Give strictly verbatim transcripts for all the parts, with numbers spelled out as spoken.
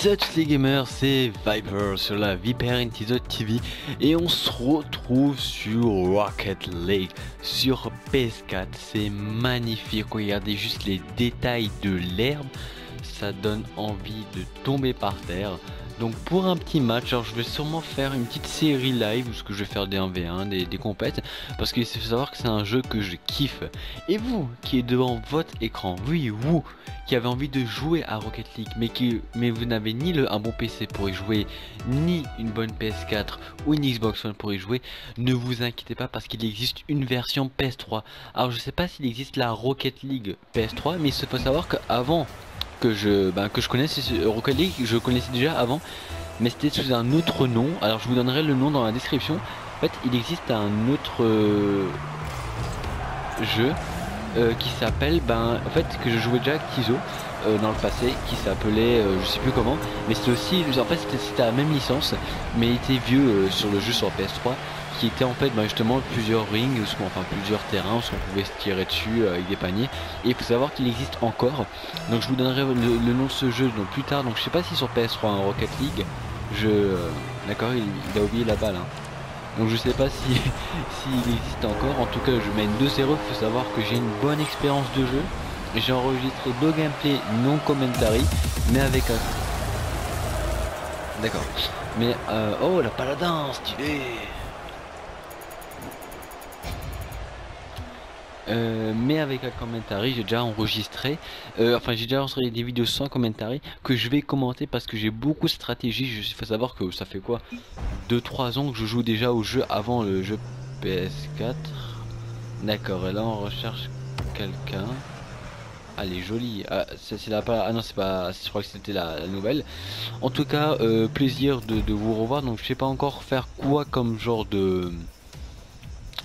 Such les gamers, c'est Viper sur la Viper Intuitive T V et on se retrouve sur Rocket Lake sur P S quatre. C'est magnifique, regardez juste les détails de l'herbe, ça donne envie de tomber par terre. Donc pour un petit match, alors je vais sûrement faire une petite série live où ce que je vais faire des un v un, des, des compètes, parce qu'il faut savoir que c'est un jeu que je kiffe. Et vous qui êtes devant votre écran, oui vous qui avez envie de jouer à Rocket League, mais qui mais vous n'avez ni le, un bon P C pour y jouer, ni une bonne P S quatre ou une Xbox One pour y jouer, ne vous inquiétez pas parce qu'il existe une version P S trois. Alors je sais pas s'il existe la Rocket League P S trois, mais il faut savoir qu'avant que je ben, que je connaissais Rocket League, je connaissais déjà avant, mais c'était sous un autre nom. Alors je vous donnerai le nom dans la description. En fait il existe un autre euh, jeu euh, qui s'appelle ben en fait que je jouais déjà avec Tizo euh, dans le passé, qui s'appelait euh, je sais plus comment, mais c'était aussi en fait c'était la même licence, mais il était vieux euh, sur le jeu sur P S trois, qui était en fait ben, justement plusieurs rings, enfin plusieurs terrains où on pouvait se tirer dessus avec des paniers, et il faut savoir qu'il existe encore. Donc je vous donnerai le, le nom de ce jeu donc plus tard. Donc je sais pas si sur P S trois hein, Rocket League je euh, d'accord il, il a oublié la balle hein. Donc je sais pas si s'il existe encore. En tout cas je mène deux zéro. Il faut savoir que j'ai une bonne expérience de jeu, j'ai enregistré deux gameplays non commentary mais avec un d'accord mais euh... oh la Paladin stylé. Euh, mais avec un commentary, j'ai déjà enregistré, euh, enfin j'ai déjà enregistré des vidéos sans commentary que je vais commenter parce que j'ai beaucoup de stratégies. Il faut savoir que ça fait quoi, deux trois ans que je joue déjà au jeu avant le jeu P S quatre. D'accord, et là on recherche quelqu'un. Elle est jolie. Ah, c'est la pas. Ah non, c'est pas. Je crois que c'était la, la nouvelle. En tout cas, euh, plaisir de, de vous revoir. Donc je sais pas encore faire quoi comme genre de.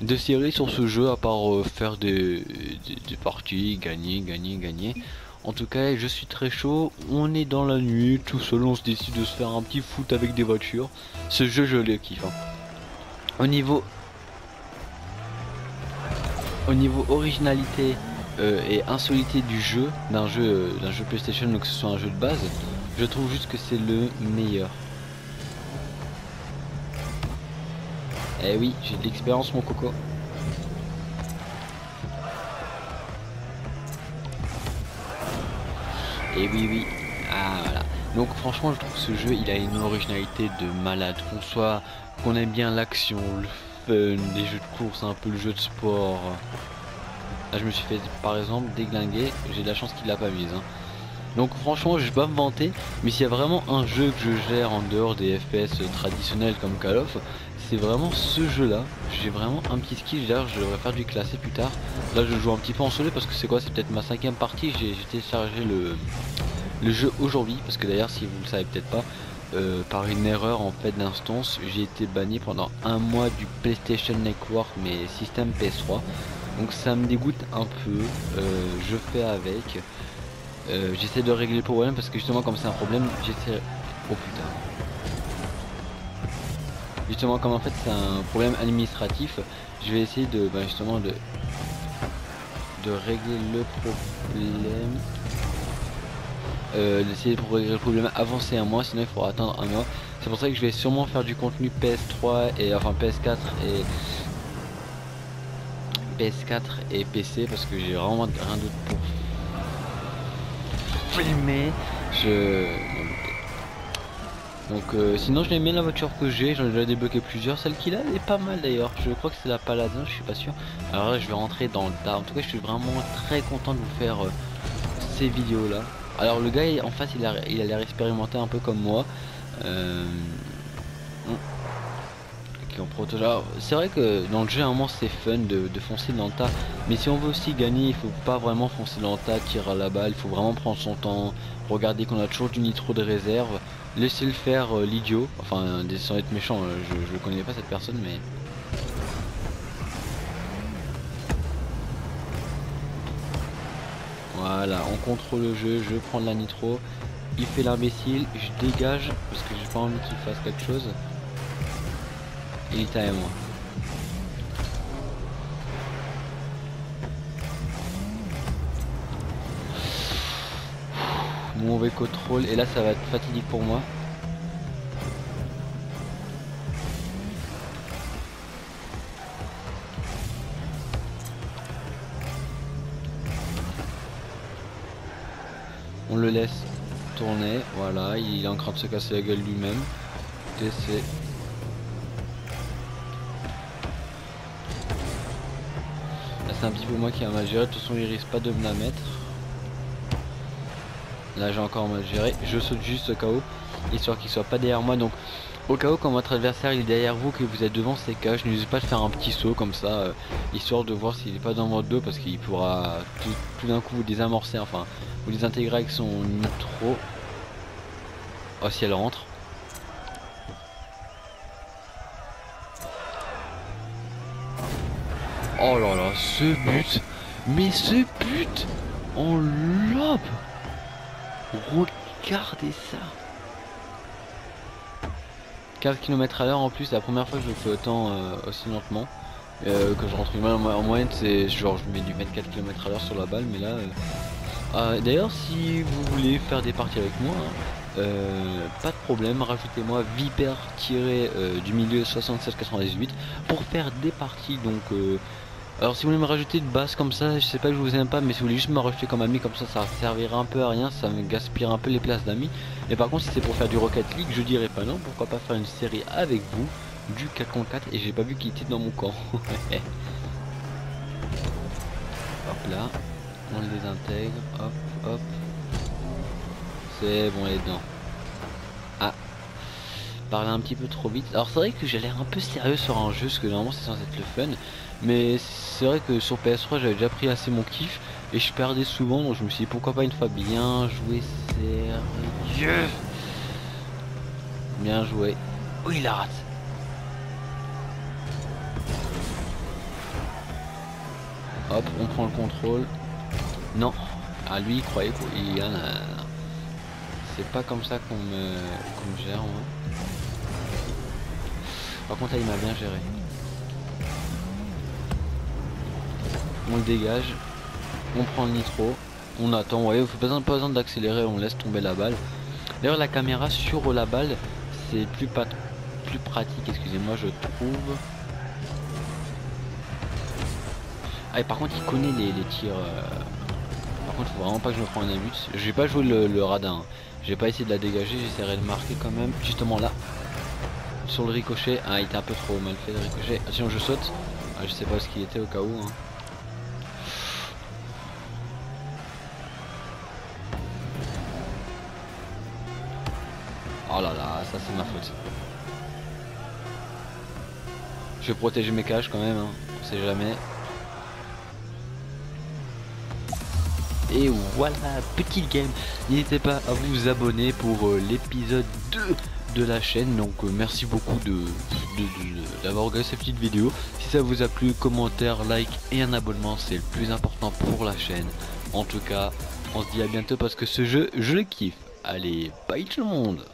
de série sur ce jeu à part euh, faire des, des, des parties, gagner, gagner, gagner. En tout cas je suis très chaud, on est dans la nuit, tout seul on se décide de se faire un petit foot avec des voitures. Ce jeu je le kiffe hein. Au niveau Au niveau originalité euh, et insolité du jeu, d'un jeu euh, d'un jeu PlayStation, donc que ce soit un jeu de base, je trouve juste que c'est le meilleur. Eh oui, j'ai de l'expérience mon coco. Et oui oui. Ah voilà. Donc franchement je trouve ce jeu il a une originalité de malade. Qu'on soit. Qu'on aime bien l'action, le fun, les jeux de course, un peu le jeu de sport. Là je me suis fait par exemple déglinguer, j'ai de la chance qu'il l'a pas mise. Hein. Donc franchement je vais pas me vanter, mais s'il y a vraiment un jeu que je gère en dehors des F P S traditionnels comme Call of, c'est vraiment ce jeu là. J'ai vraiment un petit skill, d'ailleurs je devrais faire du classé plus tard. Là je joue un petit peu en solo parce que c'est quoi, c'est peut-être ma cinquième partie. J'ai téléchargé le, le jeu aujourd'hui parce que d'ailleurs si vous le savez peut-être pas, euh, par une erreur en fait d'instance, j'ai été banni pendant un mois du PlayStation Network mais système P S trois. Donc ça me dégoûte un peu, euh, je fais avec. Euh, j'essaie de régler le problème parce que justement comme c'est un problème j'essaie... Oh putain. Justement comme en fait c'est un problème administratif, je vais essayer de bah, justement de de régler le problème. Euh, d'essayer de régler le problème avancer un mois, sinon il faudra attendre un mois. C'est pour ça que je vais sûrement faire du contenu P S trois et enfin P S quatre et P S quatre et P C parce que j'ai vraiment rien d'autre pour faire. Filmé, je donc euh, sinon je l'aimais la voiture que j'ai, j'en ai déjà débloqué plusieurs, celle qu'il a elle est pas mal d'ailleurs, je crois que c'est la Paladin, je suis pas sûr. Alors là je vais rentrer dans le tas, en tout cas je suis vraiment très content de vous faire euh, ces vidéos là. Alors le gars en face il a il a l'air expérimenté un peu comme moi, euh... qui en protège. C'est vrai que dans le jeu à un moment c'est fun de, de foncer dans le tas. Mais si on veut aussi gagner, il faut pas vraiment foncer dans le tas, tirer à la balle, il faut vraiment prendre son temps, regarder qu'on a toujours du nitro de réserve, laisser le faire euh, l'idiot, enfin euh, sans être méchant, euh, je, je connais pas cette personne mais... Voilà, on contrôle le jeu, je prends de la nitro, il fait l'imbécile, je dégage parce que j'ai pas envie qu'il fasse quelque chose. Il est à moi. mauvais contrôle et là ça va être fatidique pour moi. On le laisse tourner, voilà, il est en train de se casser la gueule lui-même. T C. Là c'est un petit peu moi qui ai mal géré, de toute façon il risque pas de me la mettre. Là j'ai encore mal géré, je saute juste au cas où, histoire qu'il soit pas derrière moi. Donc au cas où quand votre adversaire il est derrière vous, que vous êtes devant ses cages, n'hésitez pas de faire un petit saut comme ça, euh, histoire de voir s'il n'est pas dans votre dos, parce qu'il pourra tout, tout d'un coup vous désamorcer, enfin vous désintégrer avec son nitro. Oh si elle rentre. Oh là là, ce but, mais ce but en lobe. Regardez ça, quinze kilomètres à l'heure en plus, la première fois que je le fais autant euh, aussi lentement, euh, que je rentre une balle en moyenne, c'est genre je mets du vingt-quatre kilomètres à l'heure sur la balle, mais là... Euh... Ah, d'ailleurs si vous voulez faire des parties avec moi, hein, euh, pas de problème, rajoutez-moi Viper-du-milieu soixante-seize quatre-vingt-dix-huit pour faire des parties, donc... Euh... Alors si vous voulez me rajouter de base comme ça, je sais pas que je vous aime pas, mais si vous voulez juste me rajouter comme ami, comme ça, ça servira un peu à rien, ça me gaspillera un peu les places d'amis. Et par contre si c'est pour faire du Rocket League, je dirais pas non, pourquoi pas faire une série avec vous, du quatre contre quatre, et j'ai pas vu qu'il était dans mon camp. Hop là, on le désintègre, hop, hop. C'est bon, elle est dedans. Ah, parler un petit peu trop vite. Alors c'est vrai que j'ai l'air un peu sérieux sur un jeu, parce que normalement c'est censé être le fun. Mais c'est vrai que sur P S trois j'avais déjà pris assez mon kiff et je perdais souvent, donc je me suis dit pourquoi pas une fois bien joué, sérieux, bien joué. Oh il la rate. Hop, on prend le contrôle. Non, ah lui il croyait qu'il y en a. C'est pas comme ça qu'on me, qu'on me gère moi. Par contre là il m'a bien géré. On le dégage, on prend le nitro, on attend, vous voyez, il faut pas besoin, pas besoin d'accélérer, on laisse tomber la balle. D'ailleurs la caméra sur la balle, c'est plus, pas, plus pratique, excusez-moi, je trouve. Ah et par contre il connaît les, les tirs, euh... par contre il faut vraiment pas que je me prenne un but. Je vais pas jouer le, le radin, hein. J'ai pas essayé de la dégager, j'essaierai de marquer quand même, justement là. Sur le ricochet, ah il était un peu trop mal fait le ricochet, ah, sinon je saute, ah, je sais pas ce qu'il était au cas où. Hein. Oh là là, ça c'est ma faute. Je vais protéger mes cages quand même, hein. On sait jamais. Et voilà, petite game. N'hésitez pas à vous abonner pour euh, l'épisode deux de la chaîne. Donc euh, merci beaucoup de, de, de, de, d'avoir regardé cette petite vidéo. Si ça vous a plu, commentaire, like et un abonnement, c'est le plus important pour la chaîne. En tout cas, on se dit à bientôt parce que ce jeu, je le kiffe. Allez, bye tout le monde!